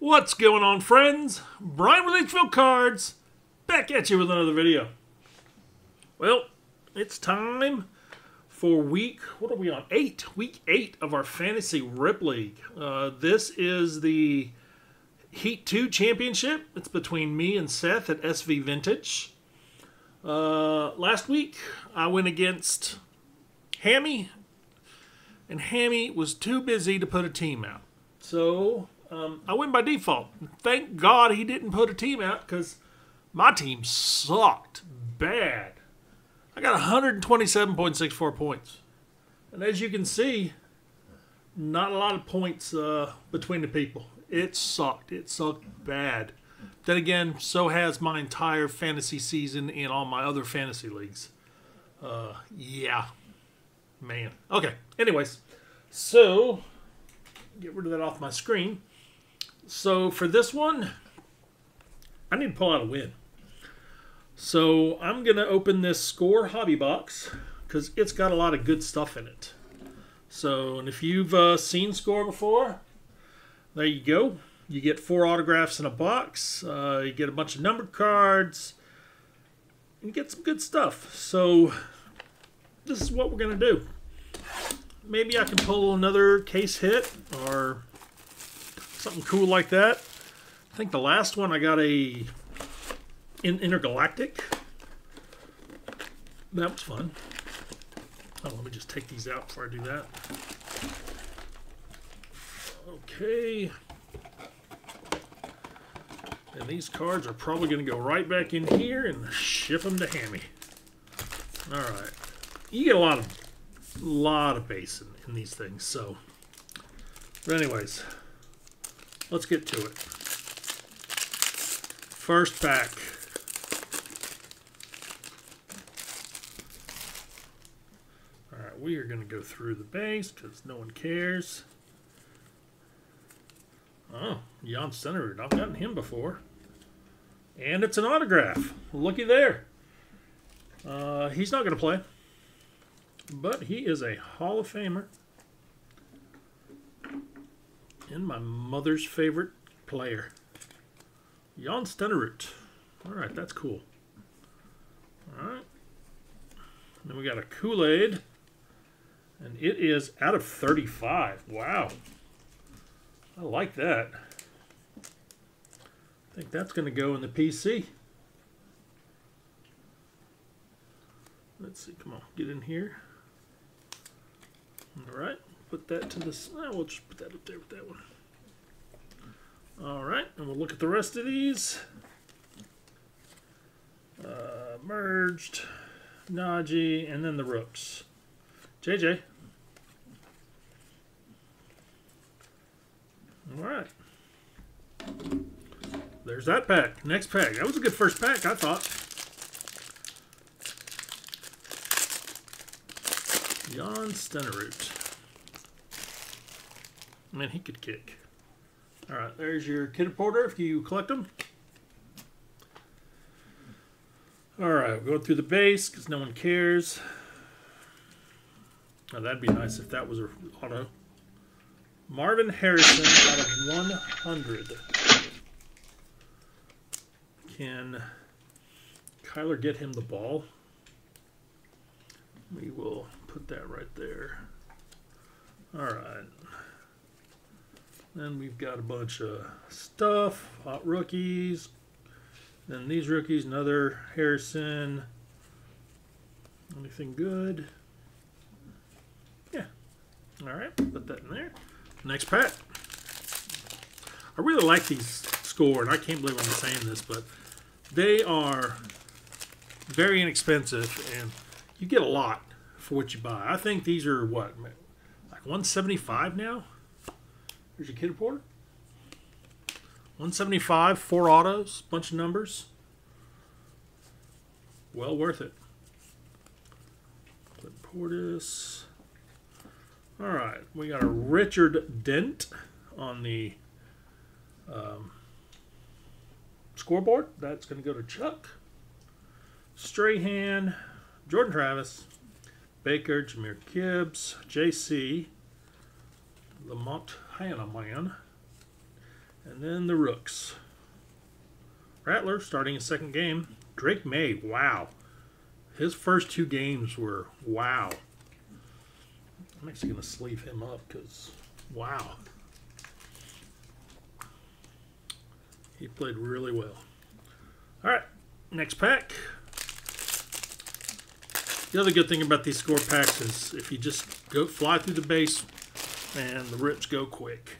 What's going on, friends? Brian HvilleCards back at you with another video. Well, it's time for week, what are we on? Week 8 of our Fantasy Rip League. This is the Heat 2 Championship. It's between me and Seth at SV Vintage. Last week, I went against Hammy, and Hammy was too busy to put a team out. So I win by default. Thank God he didn't put a team out because my team sucked bad. I got 127.64 points. And as you can see, not a lot of points between the people. It sucked. It sucked bad. Then again, so has my entire fantasy season in all my other fantasy leagues. Yeah. Man. Okay. Anyways. So, get rid of that off my screen. So for this one, I need to pull out a win. So I'm going to open this SCORE hobby box because it's got a lot of good stuff in it. So, and if you've seen SCORE before, there you go. You get 4 autographs in a box. You get a bunch of numbered cards. You get some good stuff. So this is what we're going to do. Maybe I can pull another case hit or something cool like that. I think the last one I got an intergalactic. That was fun. Oh, let me just take these out before I do that. Okay. And these cards are probably going to go right back in here and ship them to Hammy. All right. You get a lot of base in these things. So, but anyways, let's get to it. First pack. All right, we are going to go through the base because no one cares. Oh, Jan Stenerud. I've gotten him before. And it's an autograph. Looky there. He's not going to play, but he is a Hall of Famer and my mother's favorite player. Jan Stenerud. All right, that's cool. All right. And then we got a Kool-Aid, and it is out of 35. Wow. I like that. I think that's going to go in the PC. Let's see. Come on. Get in here. All right. Put that to this. We'll just put that up there with that one. All right, and we'll look at the rest of these. Merged, Najee, and then the Rooks. JJ. All right. There's that pack. Next pack. That was a good first pack, I thought. Jan Stenerud. Man, he could kick. All right, there's your Kid Reporter if you collect them. All right, we'll go through the base because no one cares. Now, that'd be nice if that was an auto. Marvin Harrison out of 100. Can Kyler get him the ball? We will put that right there. All right. Then we've got a bunch of stuff, hot rookies, then these rookies, another Harrison. Anything good? Yeah. All right, put that in there. Next pack. I really like these SCORE, and I can't believe I'm saying this, but they are very inexpensive, and you get a lot for what you buy. I think these are, what, like $175 now? Here's your Kid Reporter. 175, 4 autos, bunch of numbers. Well worth it. Clint Portis. All right, we got a Richard Dent on the scoreboard. That's going to go to Chuck. Strahan, Jordan Travis, Baker, Jameer Gibbs, JC, Lamont. Man, And then the Rooks. Rattler starting his second game. Drake May, wow. His first two games were wow. I'm actually going to sleeve him up because wow. He played really well. All right, next pack. The other good thing about these SCORE packs is if you just go fly through the base and the rips go quick.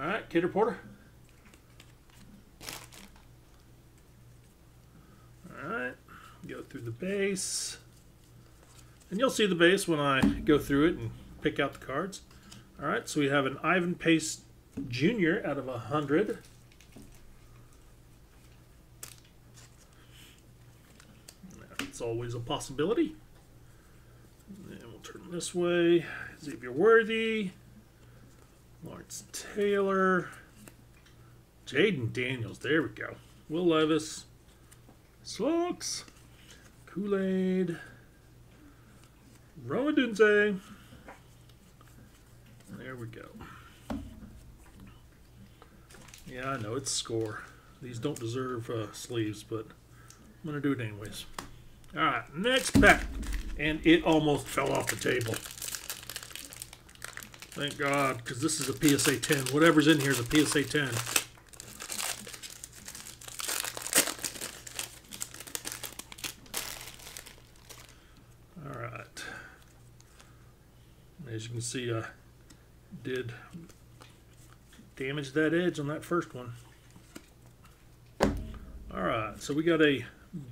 All right, Kidder Porter. All right, go through the base. And you'll see the base when I go through it and pick out the cards. All right, so we have an Ivan Pace Jr. out of 100. It's always a possibility. And we'll turn this way. Xavier Worthy, Lawrence Taylor, Jaden Daniels. There we go. Will Levis, Slokes, Kool-Aid, Rowan Dunze. There we go. Yeah, I know it's SCORE. These don't deserve sleeves, but I'm gonna do it anyways. All right, next pack, and it almost fell off the table. Thank God, because this is a PSA 10. Whatever's in here is a PSA 10. All right. As you can see, I did damage that edge on that first one. All right, so we got a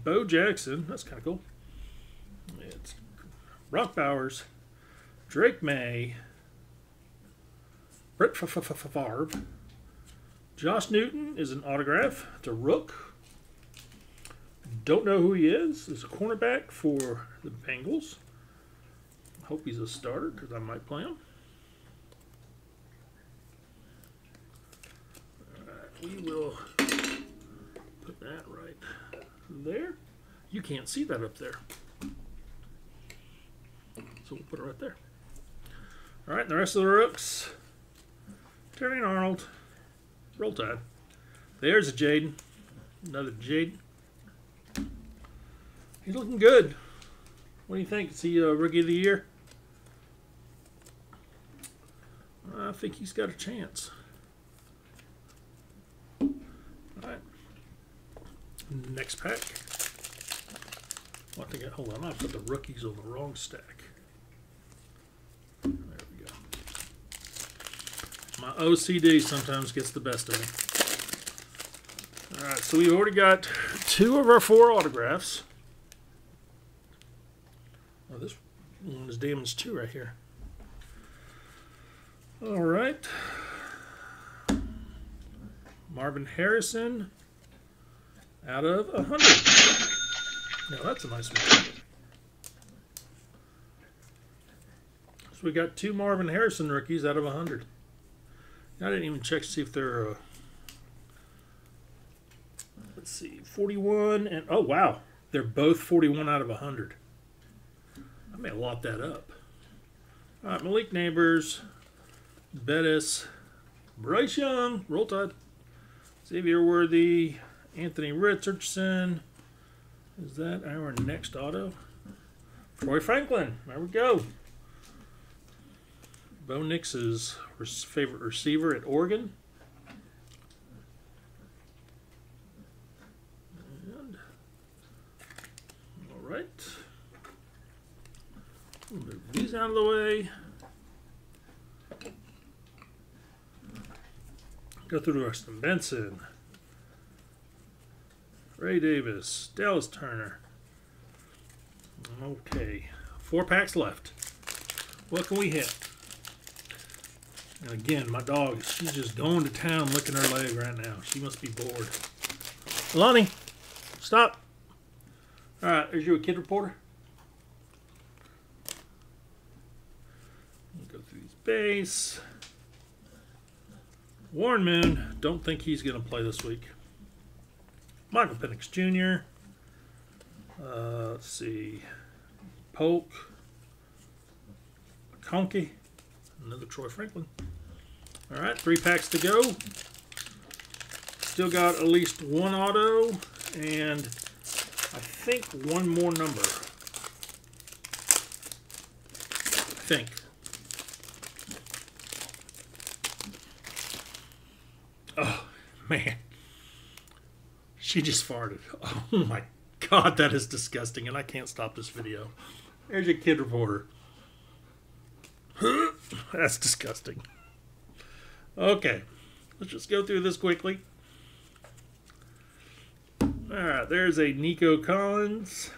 Bo Jackson, that's kind of cool. It's Brock Bowers, Drake May, Brett Favre. Josh Newton is an autograph. It's a Rook. Don't know who he is. He's a cornerback for the Bengals. I hope he's a starter because I might play him. All right, we will put that right there. You can't see that up there, so we'll put it right there. All right, the rest of the Rooks. Terry and Arnold. Roll Tide. There's a Jaden. Another Jaden. He's looking good. What do you think? Is he a Rookie of the Year? I think he's got a chance. Next pack. Hold on, I put the rookies on the wrong stack. There we go. My OCD sometimes gets the best of me. All right, so we've already got two of our four autographs. Oh, this one is damaged too right here. All right. Marvin Harrison. Out of 100. Now that's a nice one. So we got two Marvin Harrison rookies out of 100. I didn't even check to see if they're. Let's see, 41 and oh wow, they're both 41 out of 100. I may lot that up. All right, Malik Neighbors, Bettis, Bryce Young, Roll Tide, Xavier Worthy. Anthony Richardson. Is that our next auto? Troy Franklin. There we go. Bo Nix's favorite receiver at Oregon. And, all right. We'll move these out of the way. Go through the rest of them. Benson. Ray Davis, Dallas Turner. Okay, four packs left. What can we hit? And again, my dog, she's just going to town licking her leg right now. She must be bored. Lonnie, stop. All right, is you a Kid Reporter? Go through his base. Warren Moon, don't think he's going to play this week. Michael Penix Jr. Let's see. Polk. Conky. Another Troy Franklin. All right, three packs to go. still got at least one auto and I think one more number. I think. Oh, man. She just farted. Oh, my God, that is disgusting, and I can't stop this video. There's your kid reporter. That's disgusting. Okay, let's just go through this quickly. All right, there's a Nico Collins,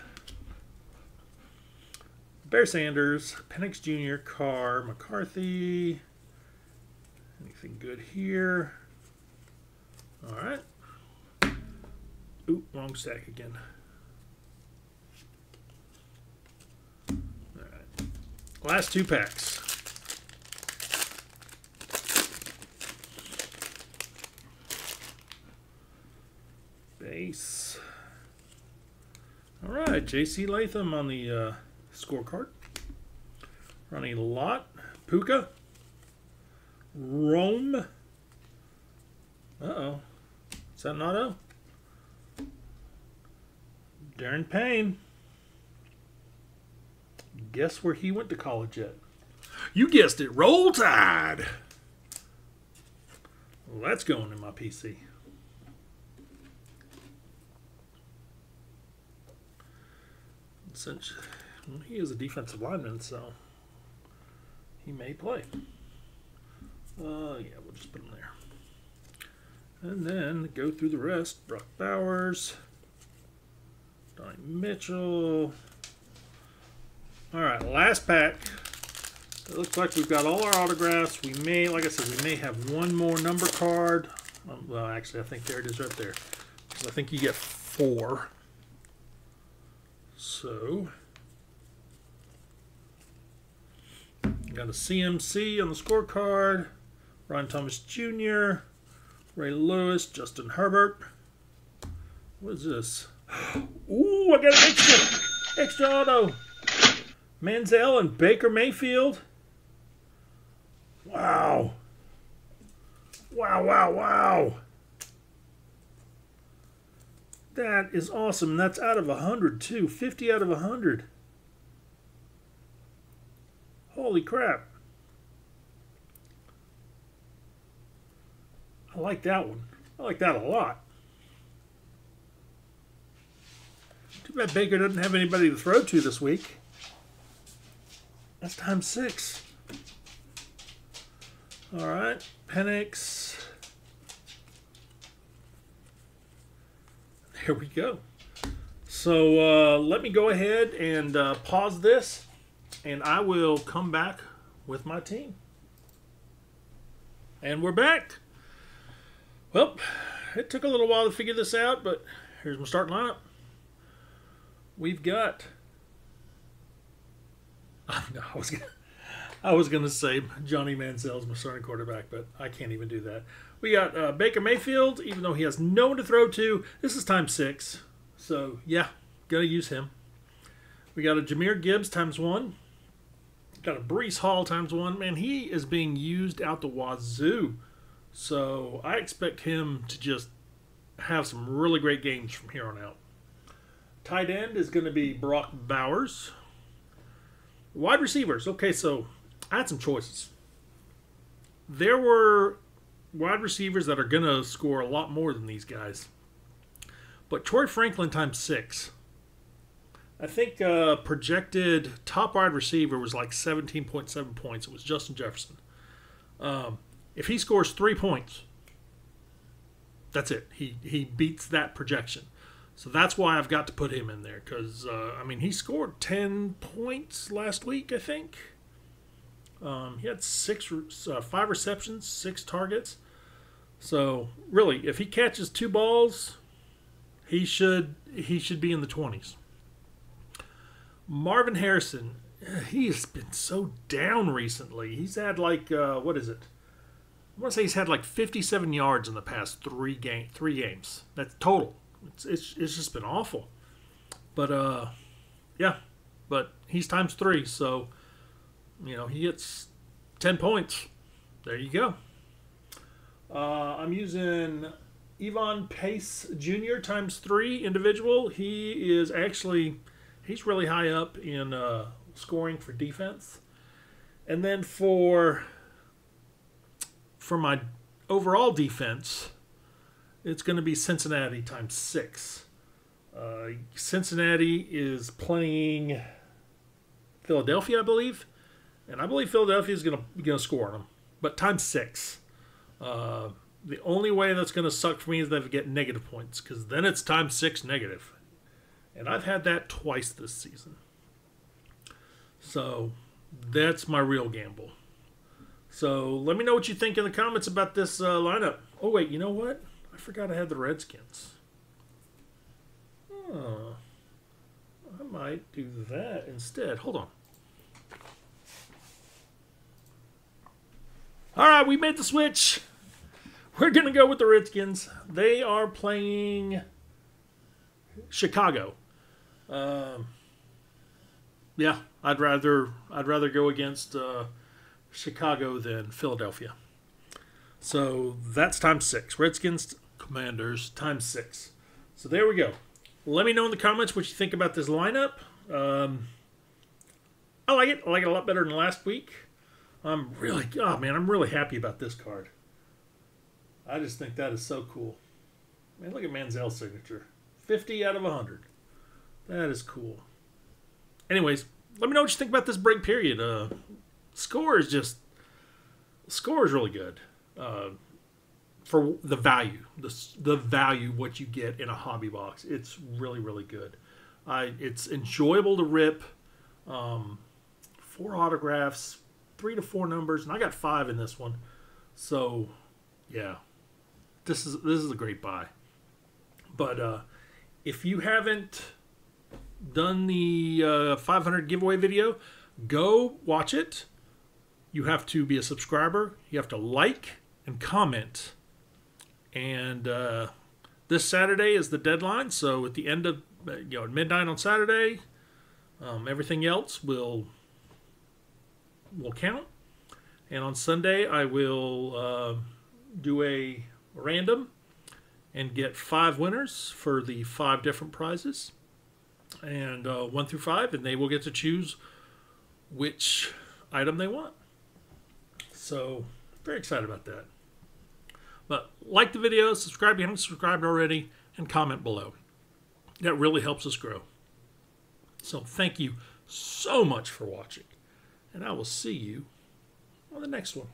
Bear Sanders, Penix Jr., Carr, McCarthy. Anything good here? All right. Ooh, wrong stack again. All right. Last two packs. Base. All right, JC Latham on the scorecard. Ronnie Lott, Puka, Rome. Uh-oh. Is that an auto? Darren Payne. Guess where he went to college at? You guessed it. Roll Tide. Well, that's going in my PC. Since he is a defensive lineman, so he may play. Yeah, we'll just put him there. And then go through the rest. Brock Bowers. Donnie Mitchell. All right, last pack. It looks like we've got all our autographs. We may, like I said, we may have one more number card. Well, actually, I think there it is right there. I think you get four. So, got a CMC on the scorecard. Ryan Thomas Jr., Ray Lewis, Justin Herbert. What is this? Ooh, I got an extra auto. Manziel and Baker Mayfield. Wow. Wow, wow, wow. That is awesome. That's out of 100 too. 50 out of 100. Holy crap. I like that one. I like that a lot. Too bad Baker doesn't have anybody to throw to this week. That's times 6. All right. Penix. There we go. So let me go ahead and pause this, and I will come back with my team. And we're back. Well, it took a little while to figure this out, but here's my starting lineup. We've got. I was gonna say Johnny Manziel's my starting quarterback, but I can't even do that. We got Baker Mayfield, even though he has no one to throw to. This is times 6, so yeah, gonna use him. We got a Jameer Gibbs times 1. Got a Breece Hall times 1. Man, he is being used out the wazoo. So I expect him to just have some really great games from here on out. Tight end is going to be Brock Bowers. Wide receivers. Okay, so I had some choices. There were wide receivers that are going to score a lot more than these guys. But Troy Franklin times 6. I think projected top wide receiver was like 17.7 points. It was Justin Jefferson. If he scores 3 points, that's it. He beats that projection. So that's why I've got to put him in there because, I mean, he scored 10 points last week, I think. He had 5 receptions, 6 targets. So, really, if he catches 2 balls, he should be in the 20s. Marvin Harrison, he has been so down recently. He's had like, what is it? I want to say he's had like 57 yards in the past 3 games. That's total. It's just been awful. But, yeah. But he's times 3, so, you know, he gets 10 points. There you go. I'm using Ivan Pace Jr. ×3 individual. He is actually, he's really high up in scoring for defense. And then for my overall defense, it's going to be Cincinnati ×6. Cincinnati is playing Philadelphia, I believe. And I believe Philadelphia is going to score on them. But ×6. The only way that's going to suck for me is that I get negative points, because then it's ×6 negative. And I've had that twice this season. So that's my real gamble. So let me know what you think in the comments about this lineup. Oh, wait, you know what? I forgot I had the Redskins. Oh, I might do that instead. Hold on. All right, we made the switch. We're going to go with the Redskins. They are playing Chicago. Yeah, I'd rather go against Chicago than Philadelphia. So that's ×6. Redskins, Commanders ×6. So there we go. Let me know in the comments what you think about this lineup. I like it. I like it a lot better than last week. I'm really happy about this card. I just think that is so cool. Man, look at Manziel's signature. 50 out of 100. That is cool. Anyways, let me know what you think about this break period. SCORE is really good for the value. The value, what you get in a hobby box. It's really, really good. It's enjoyable to rip. 4 autographs, 3 to 4 numbers, and I got 5 in this one. So, yeah. This is a great buy. But if you haven't done the 500 giveaway video, go watch it. You have to be a subscriber. You have to like and comment. And this Saturday is the deadline. So at the end of at midnight on Saturday, everything else will count. And on Sunday, I will do a random and get 5 winners for the 5 different prizes, and 1 through 5, and they will get to choose which item they want. So very excited about that. But like the video, subscribe if you haven't subscribed already, and comment below. That really helps us grow. So thank you so much for watching, and I will see you on the next one.